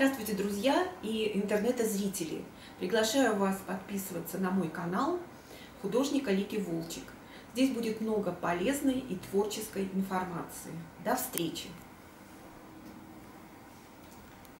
Здравствуйте, друзья и интернета-зрители! Приглашаю вас подписываться на мой канал художника Лики Волчек. Здесь будет много полезной и творческой информации. До встречи!